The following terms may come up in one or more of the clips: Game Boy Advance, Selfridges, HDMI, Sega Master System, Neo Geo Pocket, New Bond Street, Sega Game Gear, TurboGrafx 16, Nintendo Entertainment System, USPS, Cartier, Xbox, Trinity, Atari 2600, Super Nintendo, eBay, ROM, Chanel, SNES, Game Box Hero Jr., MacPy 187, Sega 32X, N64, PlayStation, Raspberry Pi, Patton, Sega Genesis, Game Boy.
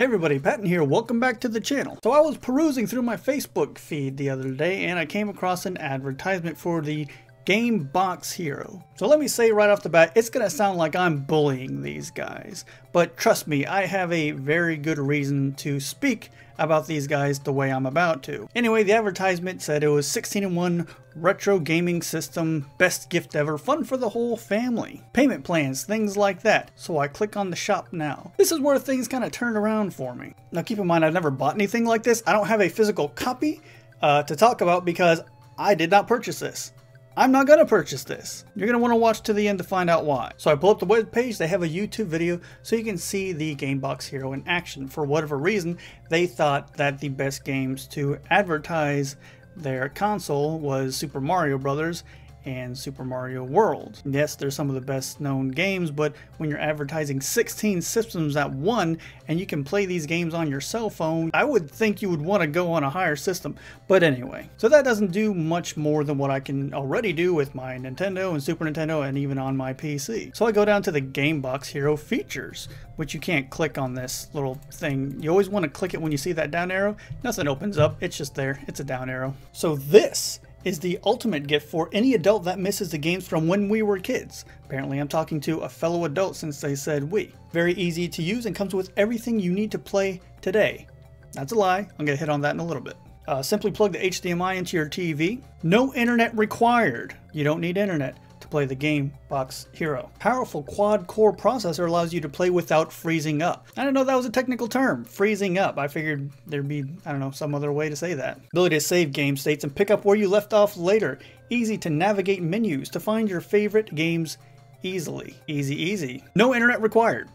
Hey everybody, Patton here. Welcome back to the channel. So I was perusing through my Facebook feed the other day and I came across an advertisement for the Game Box Hero. So let me say right off the bat, it's gonna sound like I'm bullying these guys, but trust me, I have a very good reason to speak about these guys the way I'm about to. Anyway, the advertisement said it was 16-in-1 retro gaming system, best gift ever, fun for the whole family, payment plans, things like that. So I click on the shop now. This is where things kind of turn around for me. Now keep in mind, I've never bought anything like this. I don't have a physical copy to talk about because I did not purchase this. I'm not gonna purchase this. You're gonna wanna watch to the end to find out why. So I pull up the web page, they have a YouTube video so you can see the Game Box Hero in action. For whatever reason, they thought that the best games to advertise their console was Super Mario Brothers and Super Mario World. Yes, they're some of the best known games, but when you're advertising 16 systems at one and you can play these games on your cell phone, I would think you would want to go on a higher system. But anyway, so that doesn't do much more than what I can already do with my Nintendo and Super Nintendo and even on my PC. So I go down to the Game Box Hero features, which you can't click on this little thing. You always want to click it when you see that down arrow. Nothing opens up, it's just there, it's a down arrow. So this is the ultimate gift for any adult that misses the games from when we were kids. Apparently I'm talking to a fellow adult since they said we. Very easy to use and comes with everything you need to play today. That's a lie, I'm gonna hit on that in a little bit. Simply plug the HDMI into your TV. No internet required. You don't need internet to play the Game Box Hero. Powerful quad-core processor allows you to play without freezing up. I didn't know that was a technical term, freezing up. I figured there'd be, I don't know, some other way to say that. Ability to save game states and pick up where you left off later. Easy to navigate menus to find your favorite games easily. Easy, easy. No internet required.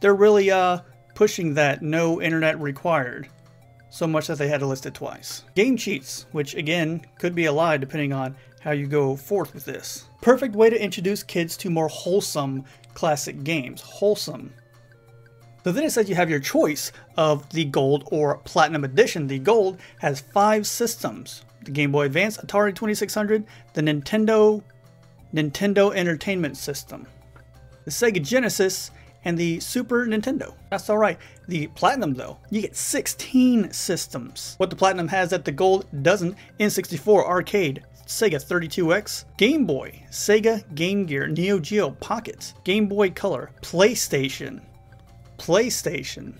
They're really pushing that no internet required. So much that they had to list it twice. Game cheats, which again, could be a lie depending on how you go forth with this. Perfect way to introduce kids to more wholesome classic games. Wholesome. So then it says you have your choice of the Gold or Platinum Edition. The Gold has 5 systems. The Game Boy Advance, Atari 2600, the Nintendo Entertainment System, the Sega Genesis, and the Super Nintendo. That's alright. The Platinum though, you get 16 systems. What the Platinum has that the Gold doesn't: N64, Arcade, Sega 32X, Game Boy, Sega Game Gear, Neo Geo Pocket, Game Boy Color, PlayStation,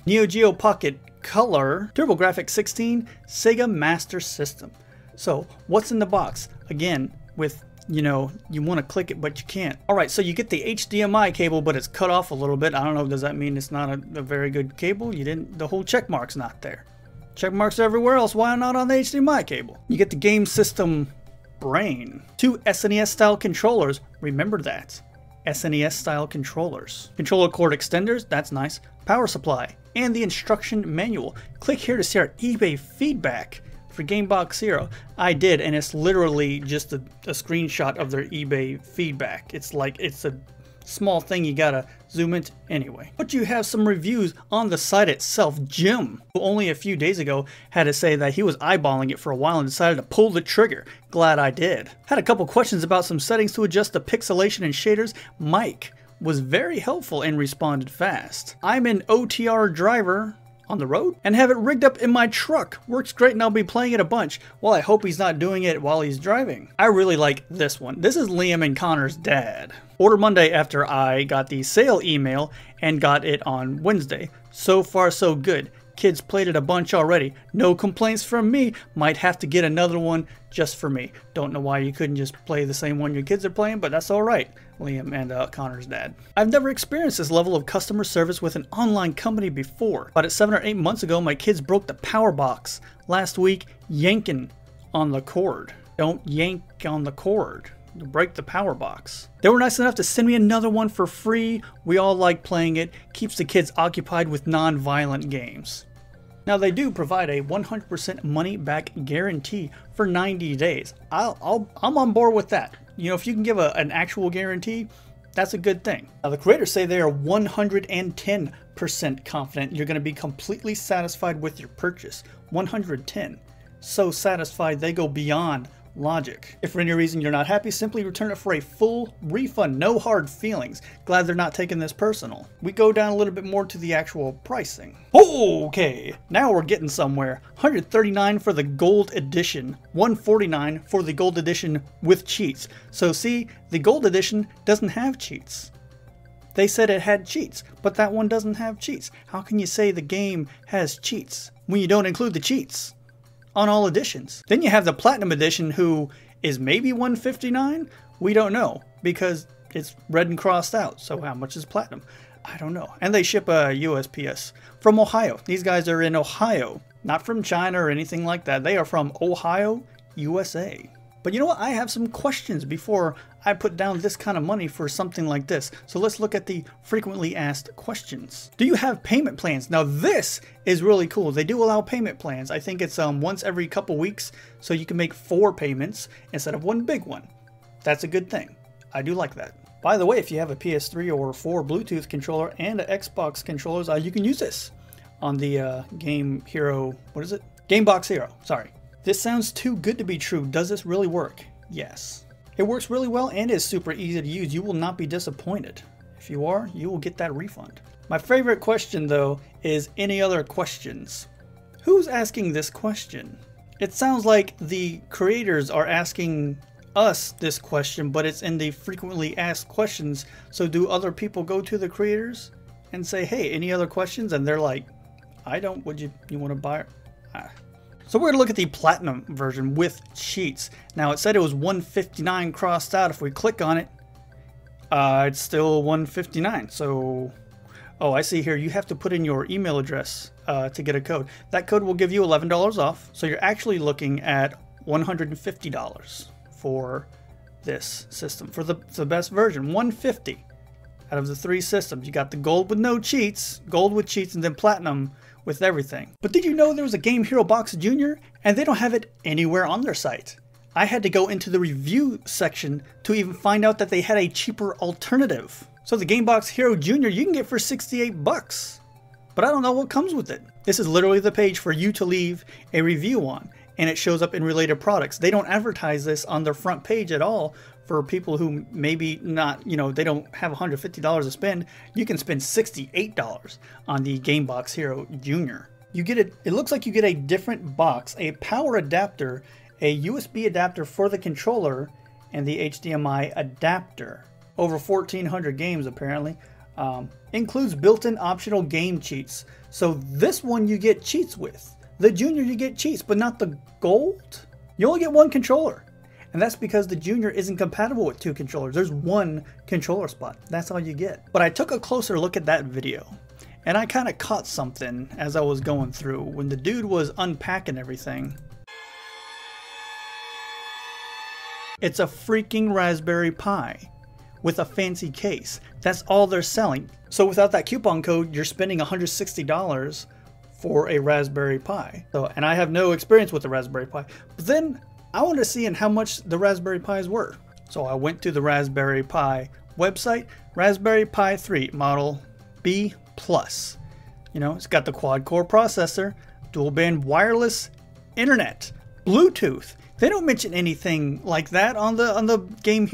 Neo Geo Pocket Color, TurboGrafx 16, Sega Master System. So what's in the box? Again, with, you know, you want to click it, but you can't. All right, so you get the HDMI cable, but it's cut off a little bit. I don't know, does that mean it's not a very good cable? You didn't, the whole check mark's not there. Check marks everywhere else, why not on the HDMI cable? You get the game system brain. 2 SNES style controllers, remember that. SNES style controllers. Controller cord extenders, that's nice. Power supply, and the instruction manual. Click here to see our eBay feedback for Game Box Hero. I did, and it's literally just a screenshot of their eBay feedback. It's like, it's a small thing you gotta zoom into anyway. But you have some reviews on the site itself. Jim, who only a few days ago had to say that he was eyeballing it for a while and decided to pull the trigger. Glad I did. Had a couple questions about some settings to adjust the pixelation and shaders. Mike was very helpful and responded fast. I'm an OTR driver on the road and have it rigged up in my truck. Works great and I'll be playing it a bunch. Well, I hope he's not doing it while he's driving. I really like this one. This is Liam and Connor's dad. Order Monday after I got the sale email and got it on Wednesday. So far so good. Kids played it a bunch already. No complaints from me. Might have to get another one just for me. Don't know why you couldn't just play the same one your kids are playing, but that's all right. Liam and Connor's dad. I've never experienced this level of customer service with an online company before. About 7 or 8 months ago, my kids broke the power box. Last week, yanking on the cord. Don't yank on the cord. Break the power box. They were nice enough to send me another one for free. We all like playing it. Keeps the kids occupied with non-violent games. Now they do provide a 100% money back guarantee for 90 days. I'm on board with that. You know, if you can give an actual guarantee, that's a good thing. Now the creators say they are 110% confident you're going to be completely satisfied with your purchase. 110. So satisfied they go beyond logic. If for any reason you're not happy, simply return it for a full refund. No hard feelings. Glad they're not taking this personal. We go down a little bit more to the actual pricing. Okay, now we're getting somewhere. $139 for the gold edition, $149 for the gold edition with cheats. So see, the gold edition doesn't have cheats. They said it had cheats, but that one doesn't have cheats. How can you say the game has cheats when you don't include the cheats on all editions? Then you have the Platinum Edition, who is maybe $159? We don't know, because it's red and crossed out. So how much is Platinum? I don't know. And they ship a USPS from Ohio. These guys are in Ohio, not from China or anything like that. They are from Ohio, USA. But you know what? I have some questions before I put down this kind of money for something like this. So let's look at the frequently asked questions. Do you have payment plans? Now this is really cool. They do allow payment plans. I think it's once every couple weeks, so you can make 4 payments instead of one big one. That's a good thing. I do like that. By the way, if you have a PS3 or 4 Bluetooth controller and an Xbox controller, you can use this on the Game Hero, what is it? Game Box Hero, sorry. This sounds too good to be true. Does this really work? Yes. It works really well and is super easy to use. You will not be disappointed. If you are, you will get that refund. My favorite question though is any other questions? Who's asking this question? It sounds like the creators are asking us this question, but it's in the frequently asked questions. So do other people go to the creators and say, hey, any other questions? And they're like, I don't, would you want to buy it? So we're gonna look at the Platinum version with cheats. Now it said it was $159 crossed out. If we click on it, it's still $159. So, oh, I see here, you have to put in your email address to get a code. That code will give you $11 off. So you're actually looking at $150 for this system, for the best version, $150 out of the 3 systems. You got the gold with no cheats, gold with cheats, and then Platinum with everything. But did you know there was a Game Hero Box Jr. and they don't have it anywhere on their site? I had to go into the review section to even find out that they had a cheaper alternative. So the Game Box Hero Jr. you can get for $68, but I don't know what comes with it. This is literally the page for you to leave a review on, and it shows up in related products. They don't advertise this on their front page at all for people who maybe not, you know, they don't have $150 to spend. You can spend $68 on the Game Box Hero Jr. You get it, it looks like you get a different box, a power adapter, a USB adapter for the controller, and the HDMI adapter. Over 1,400 games apparently. Includes built-in optional game cheats. So this one you get cheats with. The Junior you get cheats, but not the Gold. You only get one controller. And that's because the Junior isn't compatible with 2 controllers. There's one controller spot. That's all you get. But I took a closer look at that video, and I kind of caught something as I was going through when the dude was unpacking everything. It's a freaking Raspberry Pi with a fancy case. That's all they're selling. So without that coupon code, you're spending $160 for a Raspberry Pi. So, and I have no experience with the Raspberry Pi. But then I wanted to see how much the Raspberry Pis were. So I went to the Raspberry Pi website, Raspberry Pi 3 model B+. You know, it's got the quad-core processor, dual-band wireless internet, Bluetooth. They don't mention anything like that on the Game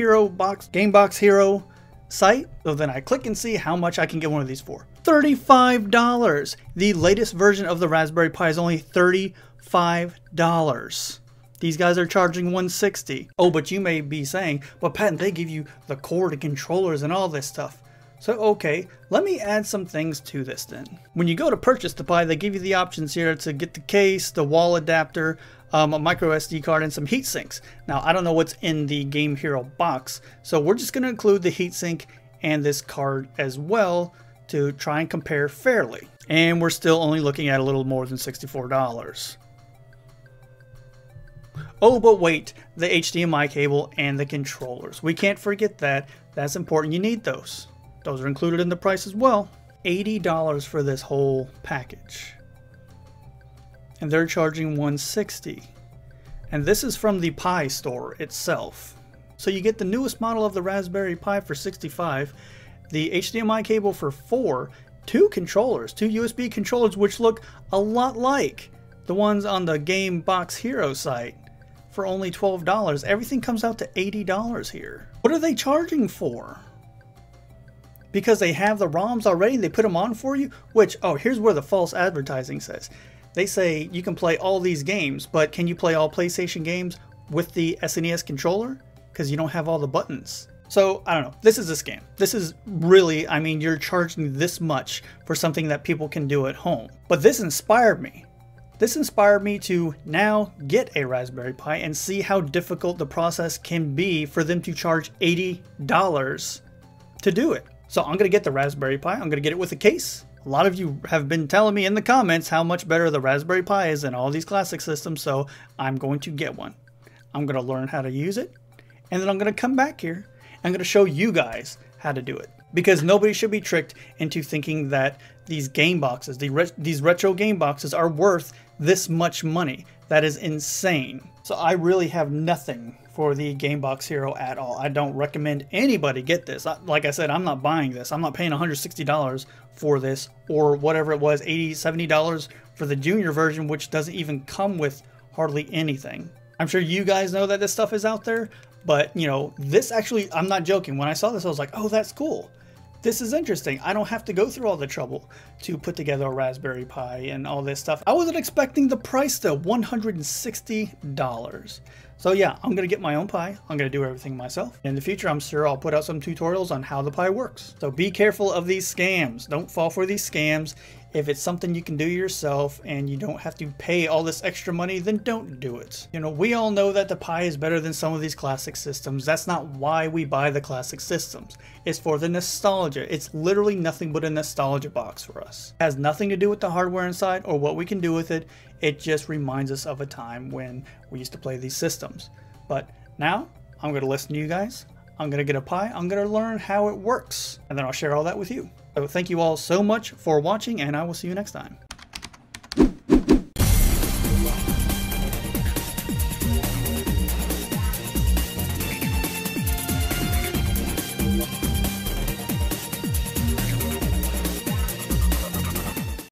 Box Hero site. So then I click and see how much I can get one of these for. $35. The latest version of the Raspberry Pi is only $35. These guys are charging $160. Oh, but you may be saying, well, Patton, they give you the cord and controllers and all this stuff. So, okay, let me add some things to this then. When you go to purchase the Pi, they give you the options here to get the case, the wall adapter, a micro SD card, and some heat sinks. Now, I don't know what's in the Game Hero box, so we're just gonna include the heat sink and this card as well to try and compare fairly. And we're still only looking at a little more than $64. Oh, but wait, the HDMI cable and the controllers. We can't forget that. That's important. You need those. Those are included in the price as well. $80 for this whole package. And they're charging $160. And this is from the Pi store itself. So you get the newest model of the Raspberry Pi for $65, the HDMI cable for $4, 2 controllers, 2 USB controllers, which look a lot like the ones on the Game Box Hero site for only $12. Everything comes out to $80 here. What are they charging for? Because they have the ROMs already and they put them on for you? Which, oh, here's where the false advertising says. They say you can play all these games, but can you play all PlayStation games with the SNES controller? Because you don't have all the buttons. So, I don't know. This is a scam. This is really, I mean, you're charging this much for something that people can do at home. But this inspired me. This inspired me to now get a Raspberry Pi and see how difficult the process can be for them to charge $80 to do it. So I'm going to get the Raspberry Pi. I'm going to get it with a case. A lot of you have been telling me in the comments how much better the Raspberry Pi is than all these classic systems, so I'm going to get one. I'm going to learn how to use it, and then I'm going to come back here. I'm going to show you guys how to do it, because nobody should be tricked into thinking that these game boxes, these retro game boxes are worth this much money. That is insane. So I really have nothing for the Game Box Hero at all. I don't recommend anybody get this. Like I said, I'm not buying this. I'm not paying $160 for this, or whatever it was, $80, $70 for the junior version, which doesn't even come with hardly anything. I'm sure you guys know that this stuff is out there, but you know, this actually, I'm not joking. When I saw this, I was like, oh, that's cool. This is interesting. I don't have to go through all the trouble to put together a Raspberry Pi and all this stuff. I wasn't expecting the price though, $160. So yeah, I'm gonna get my own Pi. I'm gonna do everything myself. In the future, I'm sure I'll put out some tutorials on how the Pi works. So be careful of these scams. Don't fall for these scams. If it's something you can do yourself and you don't have to pay all this extra money, then don't do it. You know, we all know that the Pi is better than some of these classic systems. That's not why we buy the classic systems. It's for the nostalgia. It's literally nothing but a nostalgia box for us. It has nothing to do with the hardware inside or what we can do with it. It just reminds us of a time when we used to play these systems. But now I'm going to listen to you guys. I'm going to get a Pi. I'm going to learn how it works, and then I'll share all that with you. So thank you all so much for watching, and I will see you next time.